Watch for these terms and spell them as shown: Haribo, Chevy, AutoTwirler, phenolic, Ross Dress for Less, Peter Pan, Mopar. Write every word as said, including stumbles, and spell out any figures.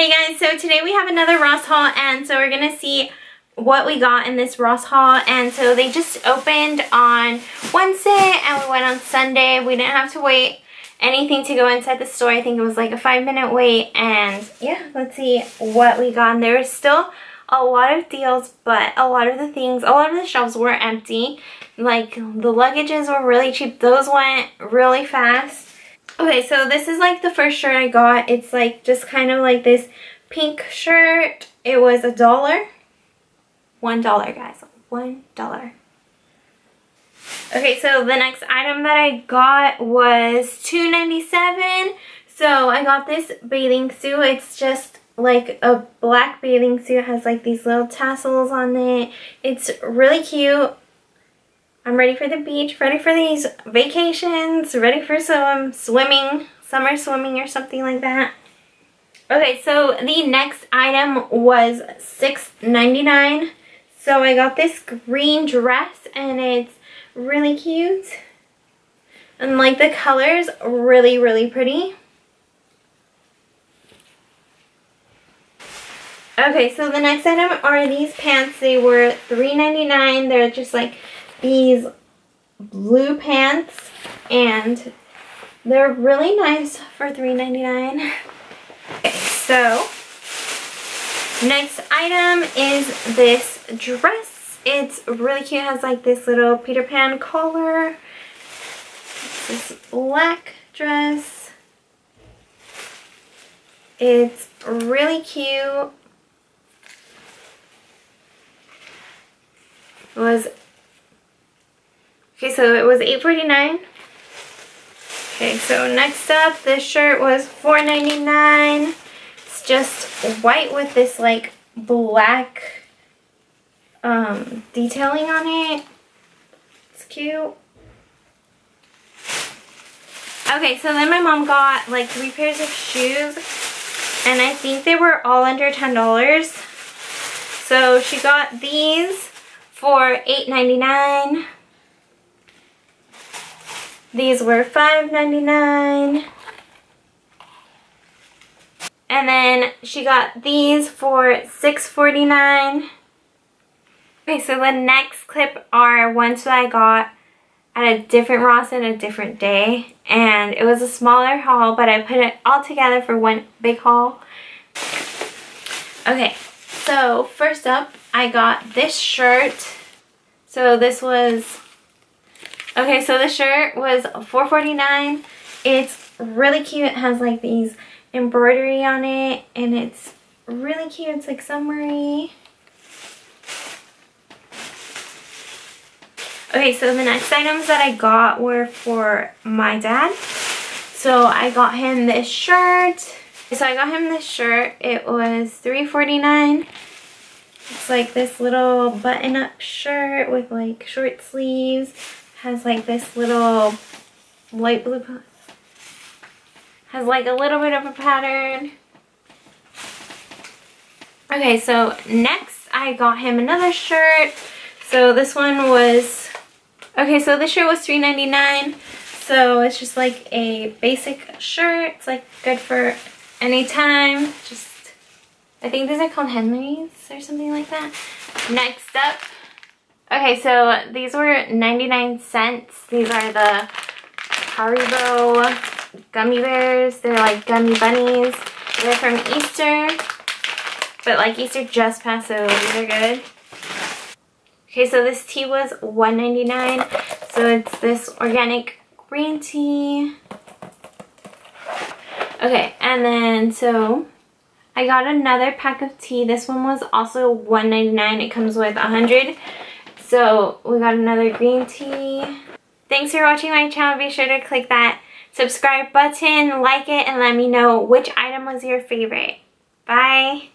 Hey guys, so today we have another Ross haul, and so we're gonna see what we got in this Ross haul. And so they just opened on Wednesday and we went on Sunday. We didn't have to wait anything to go inside the store. I think it was like a five minute wait. And yeah, let's see what we got. And there was still a lot of deals, but a lot of the things, a lot of the shelves were empty. Like the luggages were really cheap. Those went really fast. Okay, so this is like the first shirt I got. It's like just kind of like this pink shirt. It was a dollar. One dollar, guys. One dollar. Okay, so the next item that I got was two ninety-seven. So I got this bathing suit. It's just like a black bathing suit. It has like these little tassels on it. It's really cute. I'm ready for the beach, ready for these vacations, ready for some swimming, summer swimming or something like that. Okay, so the next item was six ninety-nine. So I got this green dress and it's really cute. And like the colors, really, really pretty. Okay, so the next item are these pants. They were three ninety-nine. They're just like these blue pants and they're really nice for three ninety-nine. Okay, so next item is this dress. It's really cute. It has like this little Peter Pan collar. It's this black dress. It's really cute. It was Okay, so it was eight forty-nine. Okay, so next up, this shirt was four ninety-nine. It's just white with this like black um, detailing on it. It's cute. Okay, so then my mom got like three pairs of shoes, and I think they were all under ten dollars. So she got these for eight ninety-nine. These were five ninety-nine. And then she got these for six forty-nine. Okay, so the next clip are ones that I got at a different Ross and a different day. And it was a smaller haul, but I put it all together for one big haul. Okay, so first up, I got this shirt. So this was... Okay, so the shirt was four forty-nine. It's really cute. It has like these embroidery on it and it's really cute. It's like summery. Okay, so the next items that I got were for my dad. So I got him this shirt. So I got him this shirt. It was three forty-nine. It's like this little button-up shirt with like short sleeves. Has like this little light blue, has like a little bit of a pattern. Okay, so next I got him another shirt. So this one was, okay, so this shirt was three ninety-nine. So it's just like a basic shirt. It's like good for any time. Just, I think these are called Henry's or something like that. Next up. Okay, so these were ninety-nine cents. These are the Haribo gummy bears. They're like gummy bunnies. They're from Easter, but like Easter just passed, so these are good. Okay, so this tea was one ninety-nine. So it's this organic green tea. Okay, and then so I got another pack of tea. This one was also one ninety-nine. It comes with one hundred. So we got another green tea. Thanks for watching my channel. Be sure to click that subscribe button, like it, and let me know which item was your favorite. Bye.